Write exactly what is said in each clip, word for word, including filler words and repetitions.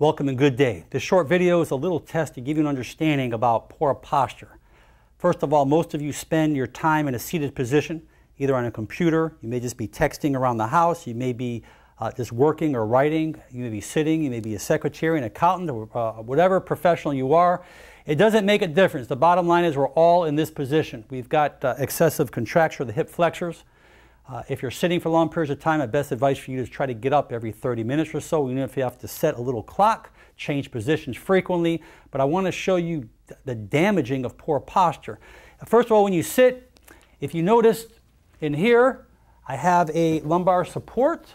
Welcome and good day. This short video is a little test to give you an understanding about poor posture. First of all, most of you spend your time in a seated position, either on a computer, you may just be texting around the house, you may be uh, just working or writing, you may be sitting, you may be a secretary, an accountant, or uh, whatever professional you are. It doesn't make a difference. The bottom line is we're all in this position. We've got uh, excessive contracture of the hip flexors. Uh, if you're sitting for long periods of time, my best advice for you is try to get up every thirty minutes or so, even if you have to set a little clock, change positions frequently. But I want to show you th the damaging of poor posture. First of all, when you sit, if you notice in here, I have a lumbar support.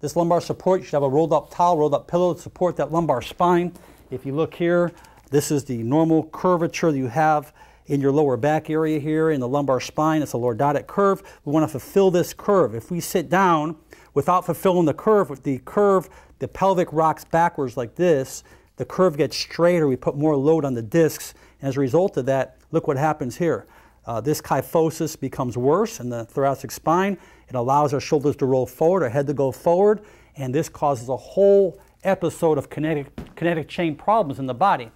This lumbar support, you should have a rolled up towel, rolled up pillow to support that lumbar spine. If you look here, this is the normal curvature that you have in your lower back area here, in the lumbar spine. It's a lordotic curve. We want to fulfill this curve. If we sit down without fulfilling the curve, with the curve, the pelvic rocks backwards like this, the curve gets straighter, we put more load on the discs, and as a result of that, look what happens here. Uh, this kyphosis becomes worse in the thoracic spine. It allows our shoulders to roll forward, our head to go forward, and this causes a whole episode of kinetic, kinetic chain problems in the body.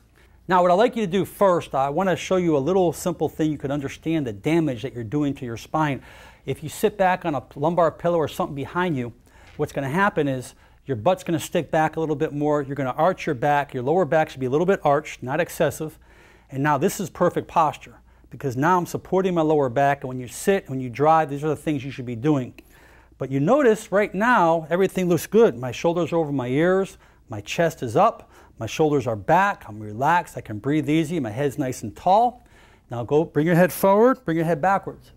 Now, what I'd like you to do first, I want to show you a little simple thing you can understand the damage that you're doing to your spine. If you sit back on a lumbar pillow or something behind you, what's going to happen is your butt's going to stick back a little bit more. You're going to arch your back. Your lower back should be a little bit arched, not excessive. And now this is perfect posture because now I'm supporting my lower back. And when you sit, when you drive, these are the things you should be doing. But you notice right now, everything looks good. My shoulders are over my ears. My chest is up. My shoulders are back, I'm relaxed, I can breathe easy, my head's nice and tall. Now go, bring your head forward, bring your head backwards.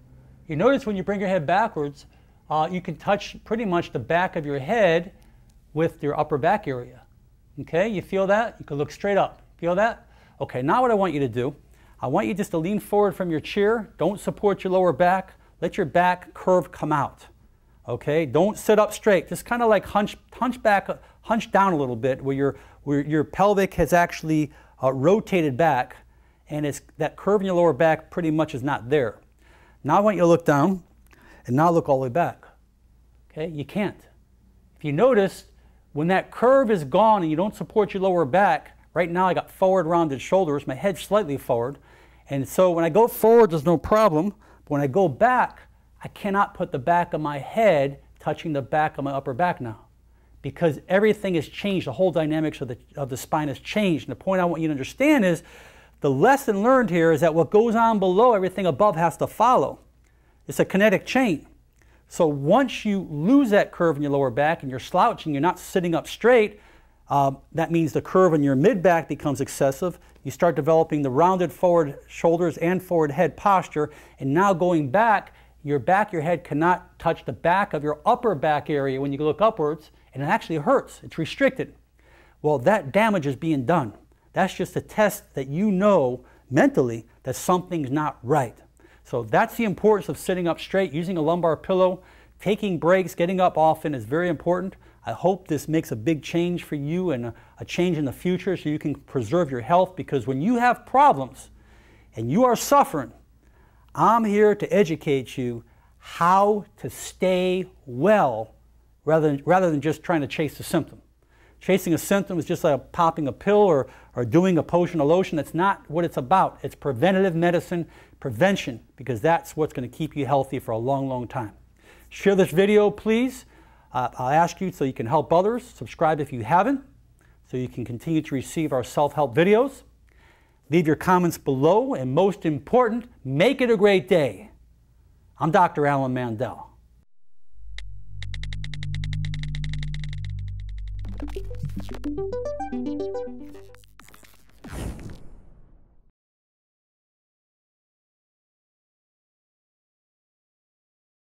You notice when you bring your head backwards, uh, you can touch pretty much the back of your head with your upper back area. Okay, you feel that? You can look straight up. Feel that? Okay, now what I want you to do, I want you just to lean forward from your chair, don't support your lower back, let your back curve come out. Okay, don't sit up straight, just kind of like hunch, hunch back, hunch down a little bit where your, where your pelvic has actually uh, rotated back and it's, that curve in your lower back pretty much is not there. Now I want you to look down and now look all the way back. Okay, you can't. If you notice, when that curve is gone and you don't support your lower back, right now I got forward rounded shoulders, my head slightly forward, and so when I go forward there's no problem, but when I go back, I cannot put the back of my head touching the back of my upper back now because everything has changed. The whole dynamics of the, of the spine has changed. And the point I want you to understand is the lesson learned here is that what goes on below, everything above has to follow. It's a kinetic chain. So once you lose that curve in your lower back and you're slouching, you're not sitting up straight, uh, that means the curve in your mid-back becomes excessive. You start developing the rounded forward shoulders and forward head posture. And now going back, your back, your head cannot touch the back of your upper back area when you look upwards, and it actually hurts. It's restricted. Well, that damage is being done. That's just a test that you know mentally that something's not right. So that's the importance of sitting up straight, using a lumbar pillow, taking breaks, getting up often is very important. I hope this makes a big change for you and a, a change in the future so you can preserve your health, because when you have problems and you are suffering, I'm here to educate you how to stay well rather than, rather than just trying to chase a symptom. Chasing a symptom is just like popping a pill or, or doing a potion or lotion. That's not what it's about. It's preventative medicine, prevention, because that's what's going to keep you healthy for a long, long time. Share this video, please. Uh, I'll ask you so you can help others. Subscribe if you haven't, so you can continue to receive our self-help videos. Leave your comments below, and most important, make it a great day. I'm Doctor Alan Mandel.